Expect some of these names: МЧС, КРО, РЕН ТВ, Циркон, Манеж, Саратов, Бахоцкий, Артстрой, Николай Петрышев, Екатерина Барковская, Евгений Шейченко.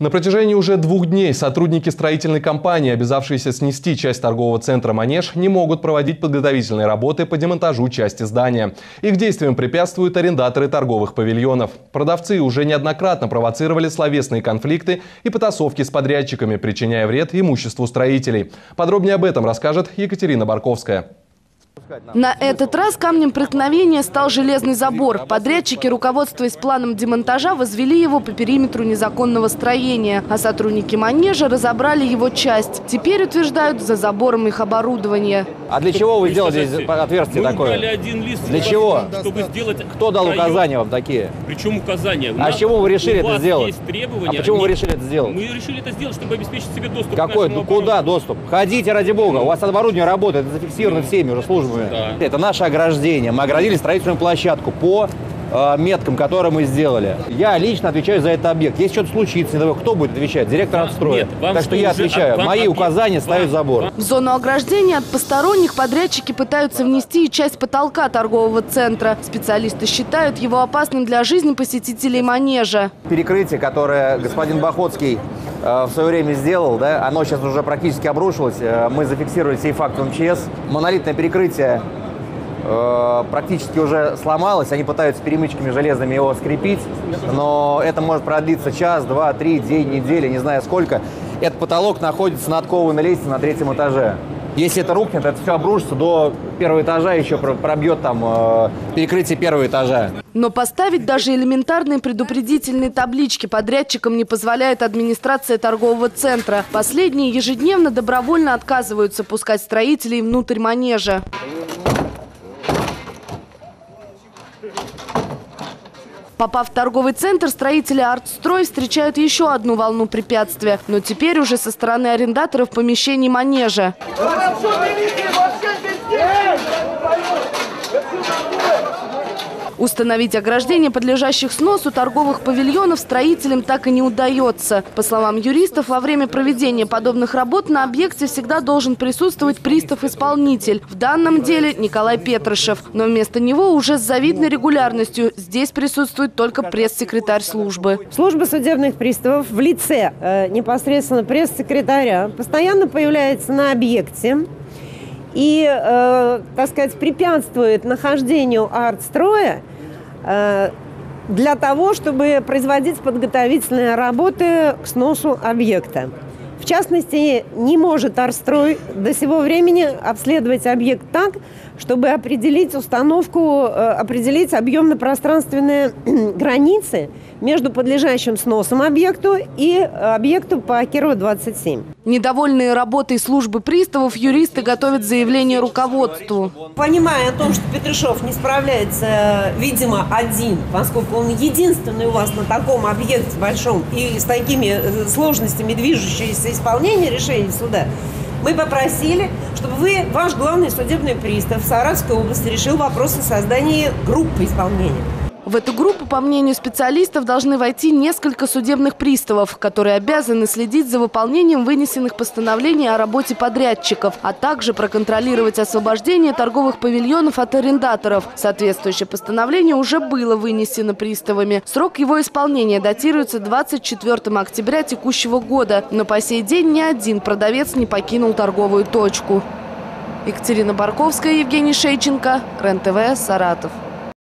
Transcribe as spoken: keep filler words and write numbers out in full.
На протяжении уже двух дней сотрудники строительной компании, обязавшиеся снести часть торгового центра «Манеж», не могут проводить подготовительные работы по демонтажу части здания. Их действиям препятствуют арендаторы торговых павильонов. Продавцы уже неоднократно провоцировали словесные конфликты и потасовки с подрядчиками, причиняя вред имуществу строителей. Подробнее об этом расскажет Екатерина Барковская. На этот раз камнем преткновения стал железный забор. Подрядчики, руководствуясь планом демонтажа, возвели его по периметру незаконного строения, а сотрудники «Манежа» разобрали его часть. Теперь, утверждают, за забором их оборудование. А для чего вы сделали здесь отверстие такое? Для чего? Чтобы сделать. Кто дал указания вам такие? Причем указания? А с чего вы решили это сделать? А почему вы решили это сделать? Мы решили это сделать, чтобы обеспечить себе доступ. Какой? Куда доступ? Ходите, ради бога. У вас оборудование работает, это зафиксировано всеми уже службами. Да. Это наше ограждение. Мы оградили строительную площадку по э, меткам, которые мы сделали. Я лично отвечаю за этот объект. Если что-то случится, кто будет отвечать? Директор Артстроя. Так что, что я отвечаю. От... Мои указания ставят забор. В зону ограждения от посторонних подрядчики пытаются внести и часть потолка торгового центра. Специалисты считают его опасным для жизни посетителей «Манежа». Перекрытие, которое господин Бахоцкий в свое время сделал, да, оно сейчас уже практически обрушилось. Мы зафиксировали сей факт в МЧС. Монолитное перекрытие э, практически уже сломалось. Они пытаются перемычками железными его скрепить, но это может продлиться час, два, три, день, неделя, не знаю сколько. Этот потолок находится на откованной лестнице на третьем этаже. Если это рухнет, это все обрушится до первого этажа, еще пробьет там э, перекрытие первого этажа. Но поставить даже элементарные предупредительные таблички подрядчикам не позволяет администрация торгового центра. Последние ежедневно добровольно отказываются пускать строителей внутрь «Манежа». Попав в торговый центр, строители «Артстрой» встречают еще одну волну препятствия. Но теперь уже со стороны арендаторов помещений «Манежа». Установить ограждение подлежащих сносу торговых павильонов строителям так и не удается. По словам юристов, во время проведения подобных работ на объекте всегда должен присутствовать пристав-исполнитель. В данном деле Николай Петрышев. Но вместо него уже с завидной регулярностью здесь присутствует только пресс-секретарь службы. Служба судебных приставов в лице э, непосредственно пресс-секретаря постоянно появляется на объекте и, э, так сказать, препятствует нахождению «Артстроя» для того, чтобы производить подготовительные работы к сносу объекта. В частности, не может «Артстрой» до сего времени обследовать объект так, чтобы определить установку, определить объемно-пространственные границы между подлежащим сносом объекту и объекту по КРО двадцать семь. Недовольные работой службы приставов, юристы готовят заявление руководству. Понимая о том, что Петрышев не справляется, видимо, один, поскольку он единственный у вас на таком объекте большом и с такими сложностями движущееся исполнение решений суда, мы попросили, чтобы вы, ваш главный судебный пристав в Саратовской области, решил вопрос о создании группы исполнения. В эту группу, по мнению специалистов, должны войти несколько судебных приставов, которые обязаны следить за выполнением вынесенных постановлений о работе подрядчиков, а также проконтролировать освобождение торговых павильонов от арендаторов. Соответствующее постановление уже было вынесено приставами. Срок его исполнения датируется двадцать четвёртым октября текущего года, но по сей день ни один продавец не покинул торговую точку. Екатерина Барковская, Евгений Шейченко, РЕН ТВ, Саратов.